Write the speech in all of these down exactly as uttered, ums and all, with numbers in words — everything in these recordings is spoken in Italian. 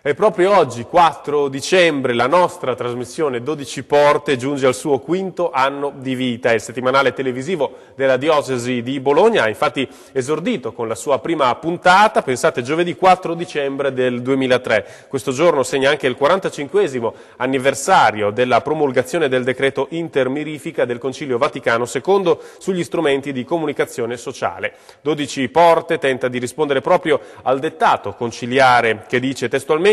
E proprio oggi, quattro dicembre, la nostra trasmissione dodici porte giunge al suo quinto anno di vita. Il settimanale televisivo della Diocesi di Bologna ha infatti esordito con la sua prima puntata, pensate, giovedì quattro dicembre del duemilatré. Questo giorno segna anche il quarantacinquesimo anniversario della promulgazione del decreto Inter Mirifica del Concilio Vaticano secondo sugli strumenti di comunicazione sociale. dodici porte tenta di rispondere proprio al dettato conciliare che dice testualmente: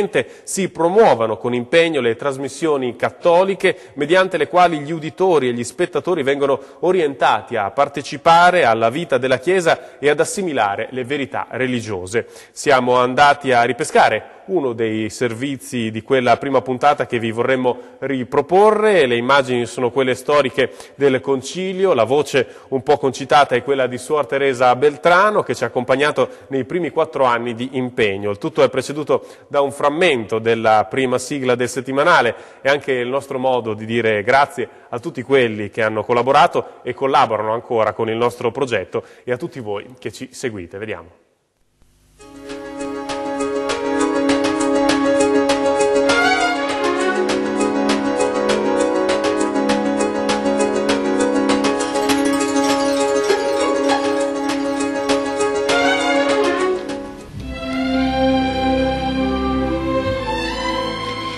si promuovano con impegno le trasmissioni cattoliche mediante le quali gli uditori e gli spettatori vengono orientati a partecipare alla vita della Chiesa e ad assimilare le verità religiose. Siamo andati a ripescare uno dei servizi di quella prima puntata che vi vorremmo riproporre. Le immagini sono quelle storiche del Concilio, la voce un po' concitata è quella di Suor Teresa Beltrano, che ci ha accompagnato nei primi quattro anni di impegno. Il tutto è preceduto da un frammento della prima sigla del settimanale e anche il nostro modo di dire grazie a tutti quelli che hanno collaborato e collaborano ancora con il nostro progetto e a tutti voi che ci seguite. Vediamo.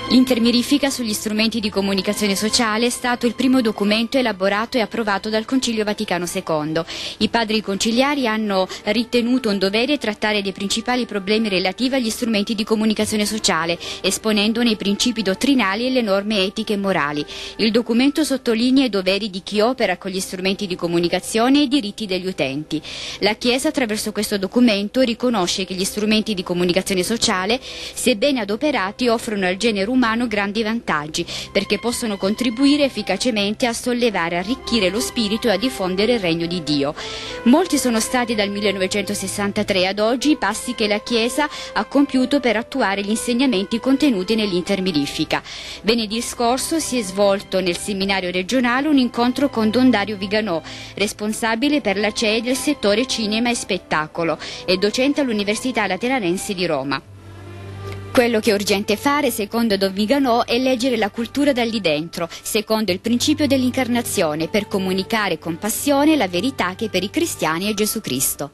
Inter Mirifica sugli strumenti di comunicazione sociale è stato il primo documento elaborato e approvato dal Concilio Vaticano secondo. I padri conciliari hanno ritenuto un dovere trattare dei principali problemi relativi agli strumenti di comunicazione sociale, esponendone i principi dottrinali e le norme etiche e morali. Il documento sottolinea i doveri di chi opera con gli strumenti di comunicazione e i diritti degli utenti. La Chiesa, attraverso questo documento, riconosce che gli strumenti di comunicazione sociale, sebbene adoperati, offrono al genere umano grandi vantaggi, perché possono contribuire efficacemente a sollevare, arricchire lo spirito e a diffondere il regno di Dio. Molti sono stati dal millenovecentosessantatré ad oggi i passi che la Chiesa ha compiuto per attuare gli insegnamenti contenuti nell'Inter Mirifica. Venerdì scorso si è svolto nel seminario regionale un incontro con Don Dario Viganò, responsabile per la C E I del settore cinema e spettacolo e docente all'Università Lateranense di Roma. Quello che è urgente fare, secondo Don Viganò, è leggere la cultura da lì dentro, secondo il principio dell'incarnazione, per comunicare con passione la verità che per i cristiani è Gesù Cristo.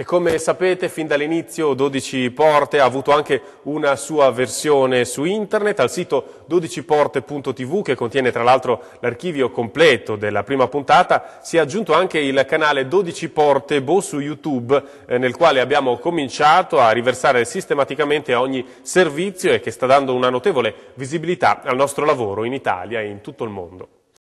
E come sapete, fin dall'inizio dodici porte ha avuto anche una sua versione su internet, al sito dodici porte punto tv, che contiene tra l'altro l'archivio completo della prima puntata. Si è aggiunto anche il canale dodici porte Bo su YouTube, eh, nel quale abbiamo cominciato a riversare sistematicamente ogni servizio e che sta dando una notevole visibilità al nostro lavoro in Italia e in tutto il mondo.